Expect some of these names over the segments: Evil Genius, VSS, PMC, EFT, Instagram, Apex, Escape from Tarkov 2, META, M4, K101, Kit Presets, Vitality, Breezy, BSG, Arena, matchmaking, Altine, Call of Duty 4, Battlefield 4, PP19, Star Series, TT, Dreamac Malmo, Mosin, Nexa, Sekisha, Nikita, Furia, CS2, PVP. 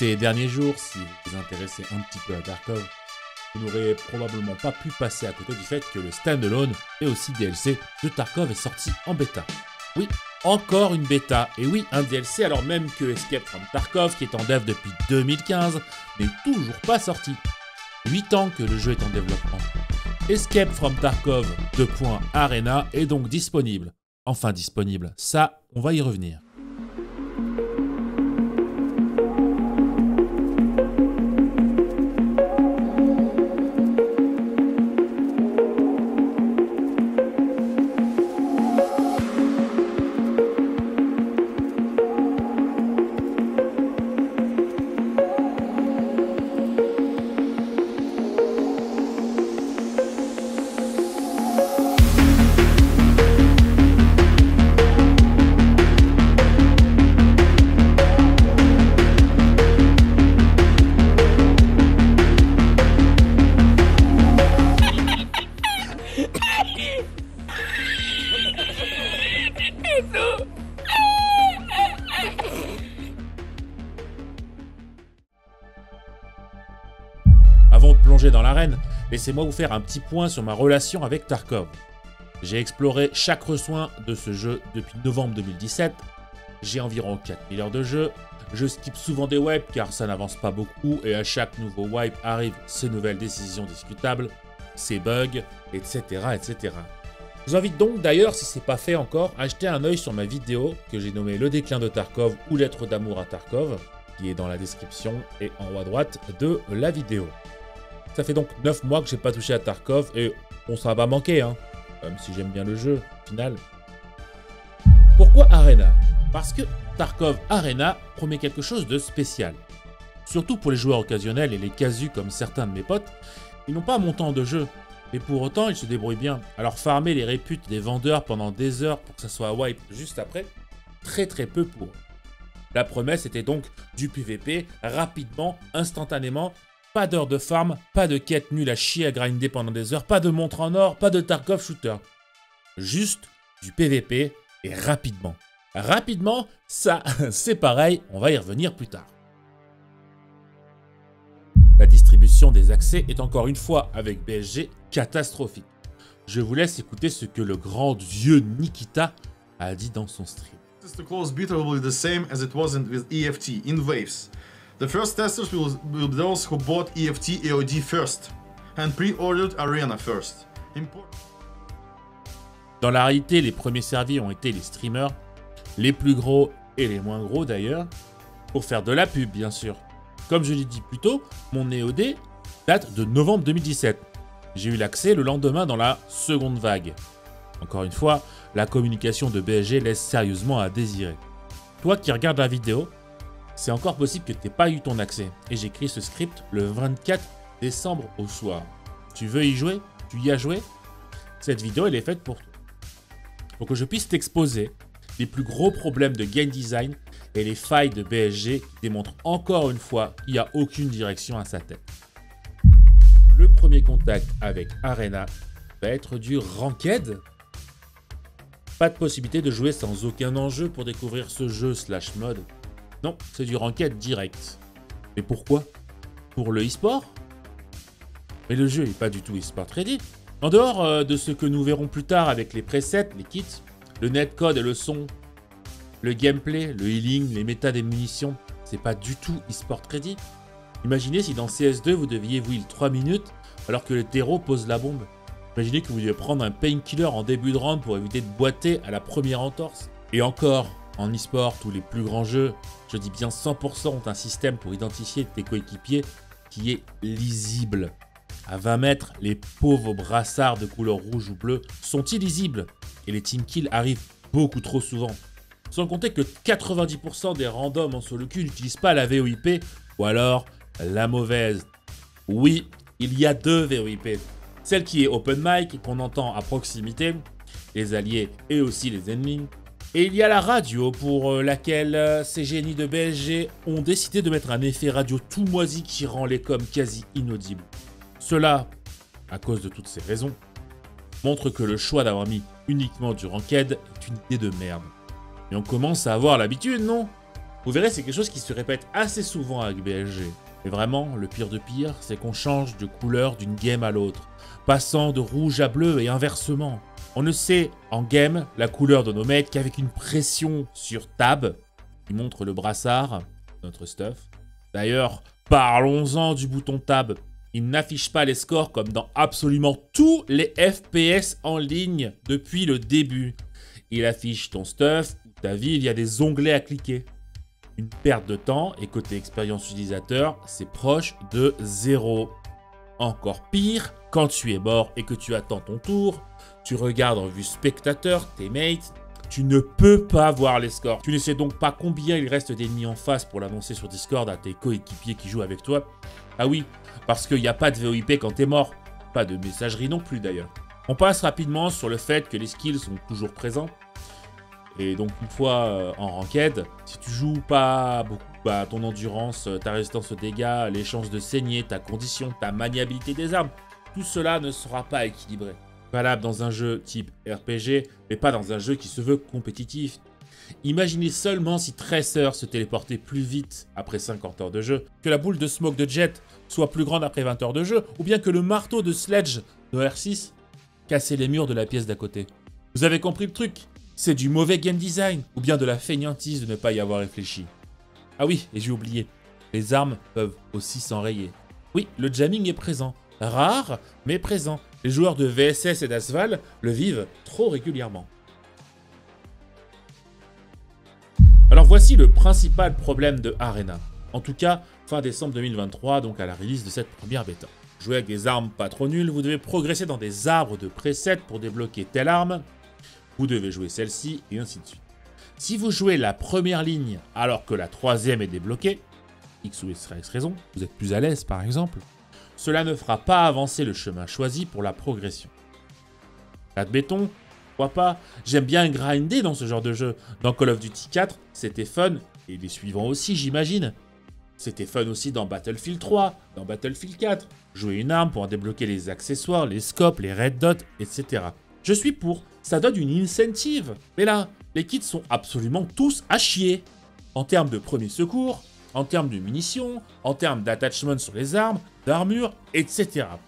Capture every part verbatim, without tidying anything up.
ces derniers jours, si vous vous intéressez un petit peu à Tarkov, vous n'aurez probablement pas pu passer à côté du fait que le standalone et aussi D L C de Tarkov est sorti en bêta. Oui, encore une bêta, et oui, un D L C alors même que Escape from Tarkov, qui est en dev depuis deux mille quinze, n'est toujours pas sorti. huit ans que le jeu est en développement. Escape from Tarkov deux. Arena est donc disponible. Enfin disponible, ça, on va y revenir. Avant de plonger dans l'arène, laissez-moi vous faire un petit point sur ma relation avec Tarkov. J'ai exploré chaque recoin de ce jeu depuis novembre deux mille dix-sept, j'ai environ quatre mille heures de jeu, je skip souvent des wipes car ça n'avance pas beaucoup et à chaque nouveau wipe arrivent ces nouvelles décisions discutables, ces bugs, et cetera et cetera. Je vous invite donc d'ailleurs, si ce n'est pas fait encore, à jeter un œil sur ma vidéo que j'ai nommée Le déclin de Tarkov ou Lettre d'amour à Tarkov, qui est dans la description et en haut à droite de la vidéo. Ça fait donc neuf mois que j'ai pas touché à Tarkov et on s'en va manquer, hein, même si j'aime bien le jeu, au final. Pourquoi Arena? Parce que Tarkov Arena promet quelque chose de spécial. Surtout pour les joueurs occasionnels et les casus comme certains de mes potes, ils n'ont pas un montant de jeu, mais pour autant ils se débrouillent bien. Alors farmer les réputes des vendeurs pendant des heures pour que ça soit wipe juste après, très très peu pour eux. La promesse était donc du P V P, rapidement, instantanément. Pas d'heure de farm, pas de quête nulle à chier à grinder pendant des heures, pas de montre en or, pas de Tarkov shooter. Juste du P V P et rapidement. Rapidement, ça, c'est pareil, on va y revenir plus tard. La distribution des accès est encore une fois, avec B S G, catastrophique. Je vous laisse écouter ce que le grand vieux Nikita a dit dans son stream. The close beta will be the same as it wasn't with E F T, in waves. The first testers will, will be those who bought E F T A O D first and pre-ordered Arena first. Import... Dans la réalité, les premiers servis ont été les streamers, les plus gros et les moins gros d'ailleurs, pour faire de la pub bien sûr. Comme je l'ai dit plus tôt, mon A O D date de novembre deux mille dix-sept. J'ai eu l'accès le lendemain dans la seconde vague. Encore une fois, la communication de B S G laisse sérieusement à désirer. Toi qui regardes la vidéo, c'est encore possible que tu n'aies pas eu ton accès, et j'écris ce script le vingt-quatre décembre au soir. Tu veux y jouer? Tu y as joué? Cette vidéo, elle est faite pour toi. Pour que je puisse t'exposer les plus gros problèmes de game design et les failles de B S G qui démontrent encore une fois qu'il n'y a aucune direction à sa tête. Le premier contact avec Arena va être du ranked. Pas de possibilité de jouer sans aucun enjeu pour découvrir ce jeu slash mode. Non, c'est du ranked direct. Mais pourquoi? Pour le e-sport? Mais le jeu n'est pas du tout e-sport ready. En dehors de ce que nous verrons plus tard avec les presets, les kits, le netcode et le son, le gameplay, le healing, les méta des munitions, c'est pas du tout e-sport ready. Imaginez si dans C S deux vous deviez vous heal trois minutes alors que le terreau pose la bombe. Imaginez que vous deviez prendre un painkiller en début de round pour éviter de boiter à la première entorse. Et encore, en e-sport, tous les plus grands jeux, je dis bien cent pour cent, ont un système pour identifier tes coéquipiers qui est lisible. À vingt mètres, les pauvres brassards de couleur rouge ou bleue sont illisibles et les team kills arrivent beaucoup trop souvent. Sans compter que quatre-vingt-dix pour cent des randoms en solo queue n'utilisent pas la V O I P ou alors la mauvaise. Oui, il y a deux V O I P. Celle qui est open mic, qu'on entend à proximité, les alliés et aussi les ennemis. Et il y a la radio pour laquelle ces génies de B S G ont décidé de mettre un effet radio tout moisi qui rend les coms quasi inaudibles. Cela, à cause de toutes ces raisons, montre que le choix d'avoir mis uniquement du ranked est une idée de merde. Et on commence à avoir l'habitude, non? Vous verrez, c'est quelque chose qui se répète assez souvent avec B S G. Et vraiment, le pire de pire, c'est qu'on change de couleur d'une game à l'autre, passant de rouge à bleu et inversement. On ne sait en game la couleur de nos maîtres qu'avec une pression sur tab qui montre le brassard, notre stuff. D'ailleurs, parlons-en du bouton tab. Il n'affiche pas les scores comme dans absolument tous les F P S en ligne depuis le début. Il affiche ton stuff, ta vie, il y a des onglets à cliquer. Une perte de temps et côté expérience utilisateur, c'est proche de zéro. Encore pire, quand tu es mort et que tu attends ton tour, tu regardes en vue spectateur tes mates, tu ne peux pas voir les scores. Tu ne sais donc pas combien il reste d'ennemis en face pour l'annoncer sur Discord à tes coéquipiers qui jouent avec toi. Ah oui, parce qu'il n'y a pas de V O I P quand t'es mort. Pas de messagerie non plus d'ailleurs. On passe rapidement sur le fait que les skills sont toujours présents. Et donc une fois euh, en ranked, si tu joues pas beaucoup, bah, ton endurance, ta résistance aux dégâts, les chances de saigner, ta condition, ta maniabilité des armes, tout cela ne sera pas équilibré. Valable dans un jeu type R P G, mais pas dans un jeu qui se veut compétitif. Imaginez seulement si Tracer se téléportait plus vite après cinquante heures de jeu, que la boule de smoke de Jet soit plus grande après vingt heures de jeu, ou bien que le marteau de Sledge de R six cassait les murs de la pièce d'à côté. Vous avez compris le truc? C'est du mauvais game design, ou bien de la fainéantise de ne pas y avoir réfléchi. Ah oui, et j'ai oublié, les armes peuvent aussi s'enrayer. Oui, le jamming est présent, rare, mais présent. Les joueurs de V S S et d'Asval le vivent trop régulièrement. Alors voici le principal problème de Arena. En tout cas, fin décembre deux mille vingt-trois, donc à la release de cette première bêta. Jouer avec des armes pas trop nulles, vous devez progresser dans des arbres de presets pour débloquer telle arme. Vous devez jouer celle-ci et ainsi de suite. Si vous jouez la première ligne alors que la troisième est débloquée, X ou X raison, vous êtes plus à l'aise par exemple, cela ne fera pas avancer le chemin choisi pour la progression. Pas de béton, pourquoi pas? J'aime bien grinder dans ce genre de jeu. Dans Call of Duty quatre, c'était fun, et les suivants aussi j'imagine. C'était fun aussi dans Battlefield trois, dans Battlefield quatre. Jouer une arme pour en débloquer les accessoires, les scopes, les red dots, et cetera. Je suis pour, ça donne une incentive. Mais là, les kits sont absolument tous à chier. En termes de premier secours, en termes de munitions, en termes d'attachment sur les armes, d'armure, et cetera.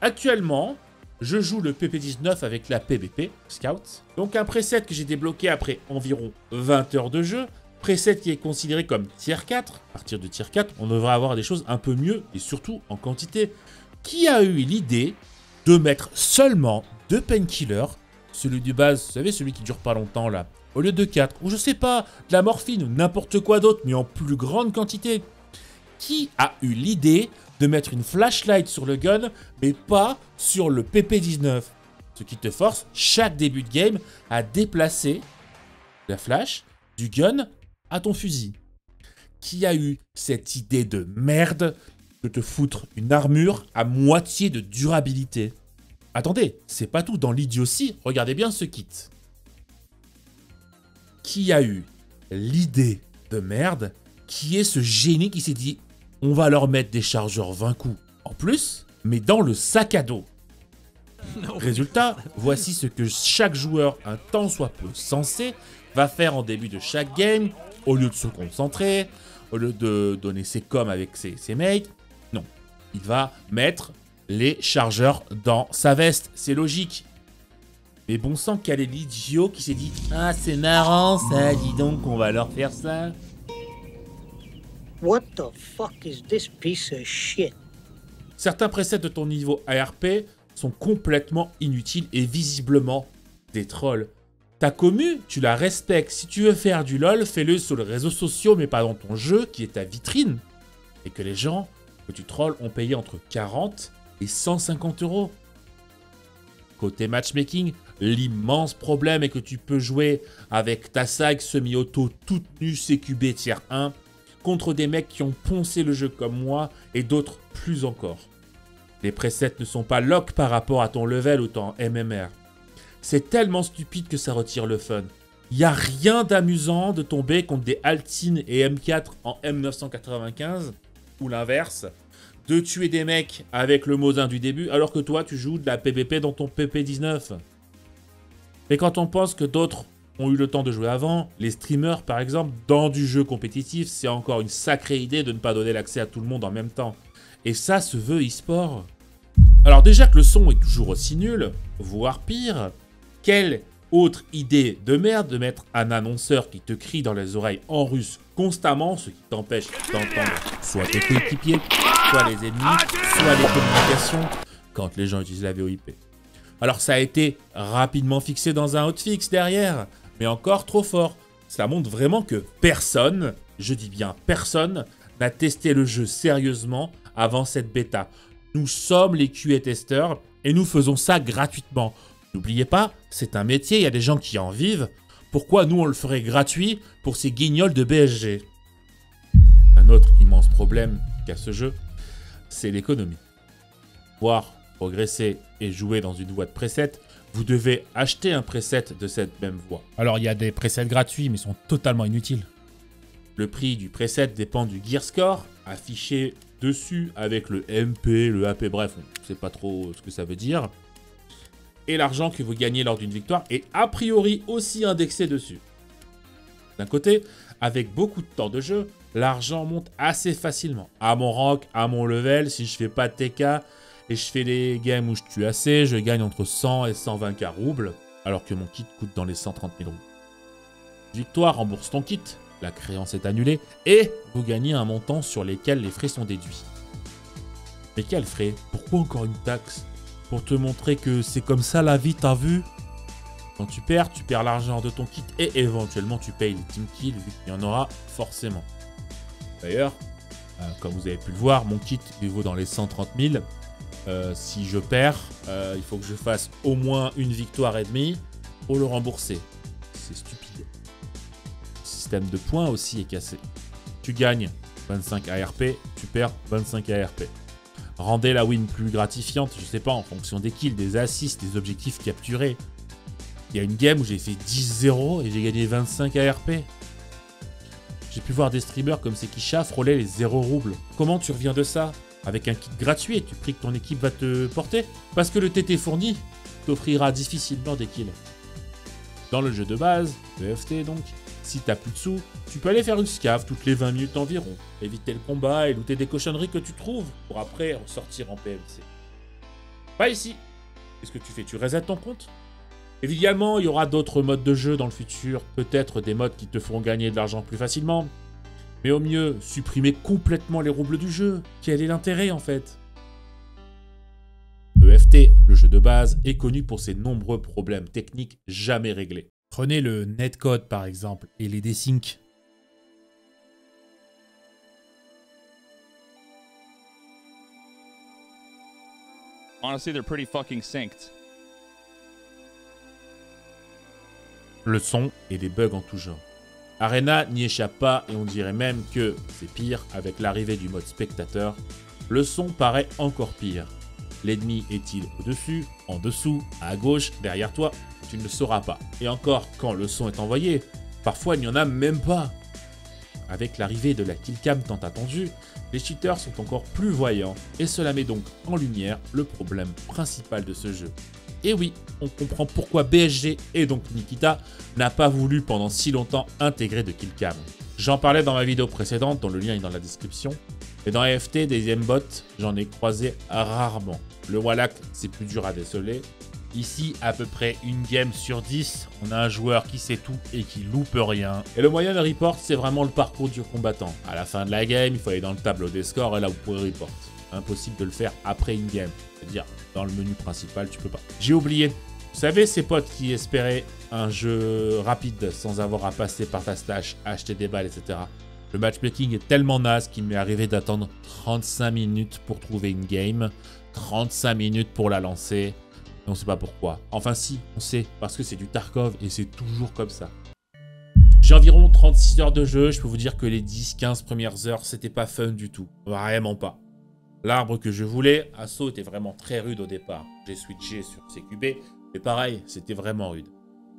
Actuellement, je joue le P P dix-neuf avec la P V P, Scout. Donc un preset que j'ai débloqué après environ vingt heures de jeu. Preset qui est considéré comme tier quatre. À partir de tier quatre, on devrait avoir des choses un peu mieux et surtout en quantité. Qui a eu l'idée de mettre seulement deux painkillers, celui du base, vous savez, celui qui dure pas longtemps là, au lieu de quatre, ou je sais pas, de la morphine ou n'importe quoi d'autre, mais en plus grande quantité. Qui a eu l'idée de mettre une flashlight sur le gun, mais pas sur le P P dix-neuf? Ce qui te force, chaque début de game, à déplacer la flash du gun à ton fusil. Qui a eu cette idée de merde de te foutre une armure à moitié de durabilité? Attendez, c'est pas tout, dans l'idiotie, regardez bien ce kit. Qui a eu l'idée de merde? Qui est ce génie qui s'est dit « On va leur mettre des chargeurs vingt coups en plus, mais dans le sac à dos ». Résultat, voici ce que chaque joueur, un tant soit peu sensé, va faire en début de chaque game, au lieu de se concentrer, au lieu de donner ses coms avec ses, ses mates. Non, il va mettre les chargeurs dans sa veste, c'est logique. Mais bon sang, quel est l'idiot qui s'est dit « Ah, c'est marrant ça, dis donc, on va leur faire ça ». What the fuck is this piece of shit? Certains presets de ton niveau A R P sont complètement inutiles et visiblement des trolls. Ta commu, tu la respectes. Si tu veux faire du LOL, fais-le sur les réseaux sociaux, mais pas dans ton jeu qui est ta vitrine. Et que les gens que tu trolls ont payé entre quarante et cent cinquante euros. Côté matchmaking, l'immense problème est que tu peux jouer avec ta S A G semi-auto toute nue C Q B tier un contre des mecs qui ont poncé le jeu comme moi et d'autres plus encore. Les presets ne sont pas lock par rapport à ton level ou ton M M R. C'est tellement stupide que ça retire le fun. Il n'y a rien d'amusant de tomber contre des Altine et M quatre en M neuf cent quatre-vingt-quinze ou l'inverse, de tuer des mecs avec le Mosin du début alors que toi tu joues de la P V P dans ton P P dix-neuf. Mais quand on pense que d'autres ont eu le temps de jouer avant. Les streamers, par exemple, dans du jeu compétitif, c'est encore une sacrée idée de ne pas donner l'accès à tout le monde en même temps. Et ça se veut e-sport. Alors déjà que le son est toujours aussi nul, voire pire, quelle autre idée de merde de mettre un annonceur qui te crie dans les oreilles en russe constamment, ce qui t'empêche d'entendre soit tes coéquipiers, soit les ennemis, soit les communications, quand les gens utilisent la V O I P. Alors ça a été rapidement fixé dans un hotfix derrière, mais encore trop fort. Ça montre vraiment que personne, je dis bien personne, n'a testé le jeu sérieusement avant cette bêta. Nous sommes les Q A testeurs et nous faisons ça gratuitement. N'oubliez pas, c'est un métier, il y a des gens qui en vivent. Pourquoi nous on le ferait gratuit pour ces guignols de B S G? Un autre immense problème qu'a ce jeu, c'est l'économie. Voir progresser et jouer dans une voie de preset, vous devez acheter un preset de cette même voie. Alors il y a des presets gratuits mais ils sont totalement inutiles. Le prix du preset dépend du gear score affiché dessus avec le M P, le A P, bref, on ne sait pas trop ce que ça veut dire. Et l'argent que vous gagnez lors d'une victoire est a priori aussi indexé dessus. D'un côté, avec beaucoup de temps de jeu, l'argent monte assez facilement. À mon rank, à mon level, si je fais pas de T K et je fais les games où je tue assez, je gagne entre cent et cent vingt mille roubles, alors que mon kit coûte dans les cent trente mille roubles. Victoire rembourse ton kit, la créance est annulée et vous gagnez un montant sur lesquels les frais sont déduits. Mais quels frais? Pourquoi encore une taxe? Pour te montrer que c'est comme ça la vie, t'as vu? Quand tu perds, tu perds l'argent de ton kit et éventuellement tu payes les team kills vu qu'il y en aura forcément. D'ailleurs, euh, comme vous avez pu le voir, mon kit il vaut dans les cent trente mille. Euh, si je perds, euh, il faut que je fasse au moins une victoire et demie pour le rembourser. C'est stupide. Le système de points aussi est cassé. Tu gagnes vingt-cinq A R P, tu perds vingt-cinq A R P. Rendez la win plus gratifiante, je sais pas, en fonction des kills, des assists, des objectifs capturés. Il y a une game où j'ai fait dix zéro et j'ai gagné vingt-cinq A R P. J'ai pu voir des streamers comme Sekisha frôler les zéro roubles. Comment tu reviens de ça? Avec un kit gratuit et tu pries que ton équipe va te porter? Parce que le T T fourni t'offrira difficilement des kills. Dans le jeu de base, le E F T donc, si t'as plus de sous, tu peux aller faire une scave toutes les vingt minutes environ, éviter le combat et looter des cochonneries que tu trouves pour après ressortir en P M C. Pas ici. Qu'est-ce que tu fais? Tu resets ton compte? Évidemment, il y aura d'autres modes de jeu dans le futur, peut-être des modes qui te feront gagner de l'argent plus facilement. Mais au mieux, supprimer complètement les roubles du jeu. Quel est l'intérêt en fait? E F T, le jeu de base, est connu pour ses nombreux problèmes techniques jamais réglés. Prenez le netcode par exemple et les desyncs. Honestly, they're pretty fucking synced. Le son et des bugs en tout genre. Arena n'y échappe pas et on dirait même que c'est pire avec l'arrivée du mode spectateur. Le son paraît encore pire. L'ennemi est-il au-dessus, en dessous, à gauche, derrière toi? Tu ne le sauras pas. Et encore, quand le son est envoyé, parfois il n'y en a même pas. Avec l'arrivée de la killcam tant attendue, les cheaters sont encore plus voyants et cela met donc en lumière le problème principal de ce jeu. Et oui, on comprend pourquoi B S G et donc Nikita n'a pas voulu pendant si longtemps intégrer de killcam. J'en parlais dans ma vidéo précédente, dont le lien est dans la description. Et dans E F T, des M bots, j'en ai croisé rarement. Le Wallach, c'est plus dur à déceler. Ici, à peu près une game sur dix, on a un joueur qui sait tout et qui loupe rien. Et le moyen de report, c'est vraiment le parcours du combattant. À la fin de la game, il faut aller dans le tableau des scores et là vous pouvez report. Impossible de le faire après une game. C'est-à-dire, dans le menu principal, tu peux pas. J'ai oublié. Vous savez, ces potes qui espéraient un jeu rapide sans avoir à passer par ta stash, acheter des balles, et cetera. Le matchmaking est tellement naze qu'il m'est arrivé d'attendre trente-cinq minutes pour trouver une game, trente-cinq minutes pour la lancer. On ne sait pas pourquoi. Enfin si, on sait, parce que c'est du Tarkov et c'est toujours comme ça. J'ai environ trente-six heures de jeu, je peux vous dire que les dix quinze premières heures, c'était pas fun du tout. Vraiment pas. L'arbre que je voulais, Assaut était vraiment très rude au départ. J'ai switché sur C Q B, mais pareil, c'était vraiment rude.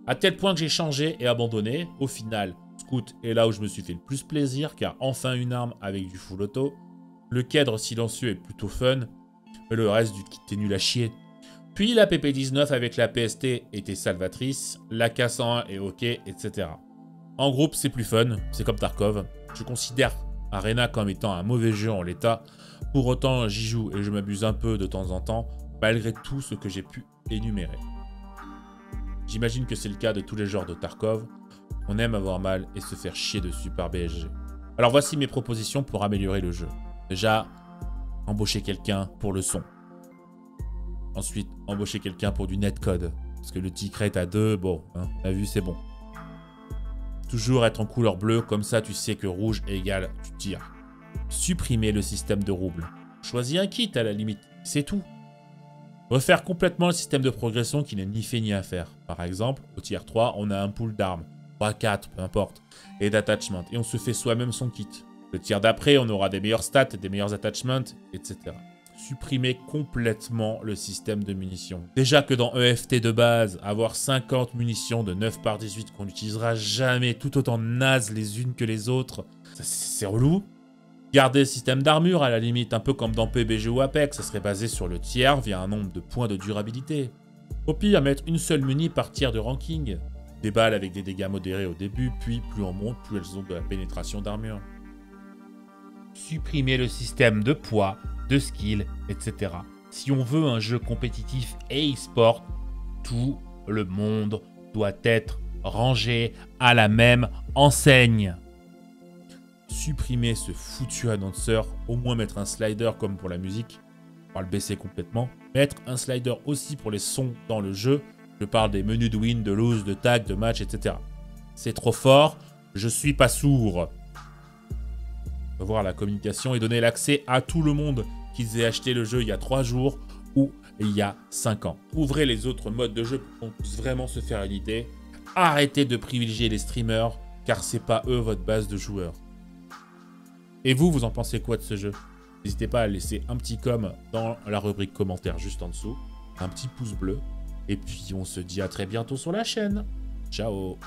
À tel point que j'ai changé et abandonné. Au final, Scout est là où je me suis fait le plus plaisir, car enfin une arme avec du full auto. Le cadre silencieux est plutôt fun, mais le reste du kit est nul à chier. Puis la P P dix-neuf avec la P S T était salvatrice, la K cent un est ok, et cetera. En groupe, c'est plus fun, c'est comme Tarkov. Je considère Arena comme étant un mauvais jeu en l'état. Pour autant, j'y joue et je m'abuse un peu de temps en temps, malgré tout ce que j'ai pu énumérer. J'imagine que c'est le cas de tous les genres de Tarkov. On aime avoir mal et se faire chier dessus par B S G. Alors voici mes propositions pour améliorer le jeu. Déjà, embaucher quelqu'un pour le son. Ensuite, embaucher quelqu'un pour du netcode. Parce que le ticket à deux, bon, hein, on a vu, c'est bon. Toujours être en couleur bleue, comme ça tu sais que rouge égale, tu tires. Supprimer le système de roubles. Choisis un kit à la limite, c'est tout. Refaire complètement le système de progression qui n'est ni fait ni à faire. Par exemple, au tier trois, on a un pool d'armes. trois, quatre, peu importe. Et d'attachments. Et on se fait soi-même son kit. Le tier d'après, on aura des meilleurs stats, des meilleurs attachments, et cetera. Supprimer complètement le système de munitions. Déjà que dans E F T de base, avoir cinquante munitions de neuf par dix-huit qu'on n'utilisera jamais, tout autant nazes les unes que les autres, c'est relou. Garder le système d'armure à la limite, un peu comme dans P B G ou Apex, ça serait basé sur le tiers via un nombre de points de durabilité. Au pire, mettre une seule muni par tiers de ranking. Des balles avec des dégâts modérés au début, puis plus on monte, plus elles ont de la pénétration d'armure. Supprimer le système de poids, de skill, et cetera. Si on veut un jeu compétitif et e-sport, tout le monde doit être rangé à la même enseigne. Supprimer ce foutu annonceur, au moins mettre un slider comme pour la musique, on va le baisser complètement. Mettre un slider aussi pour les sons dans le jeu, je parle des menus de win, de lose, de tag, de match, et cetera. C'est trop fort, je suis pas sourd. Voir la communication et donner l'accès à tout le monde qu'ils aient acheté le jeu il y a trois jours ou il y a cinq ans. Ouvrez les autres modes de jeu pour qu'on puisse vraiment se faire une idée. Arrêtez de privilégier les streamers car c'est pas eux votre base de joueurs. Et vous, vous en pensez quoi de ce jeu? N'hésitez pas à laisser un petit com dans la rubrique commentaires juste en dessous, un petit pouce bleu, et puis on se dit à très bientôt sur la chaîne. Ciao!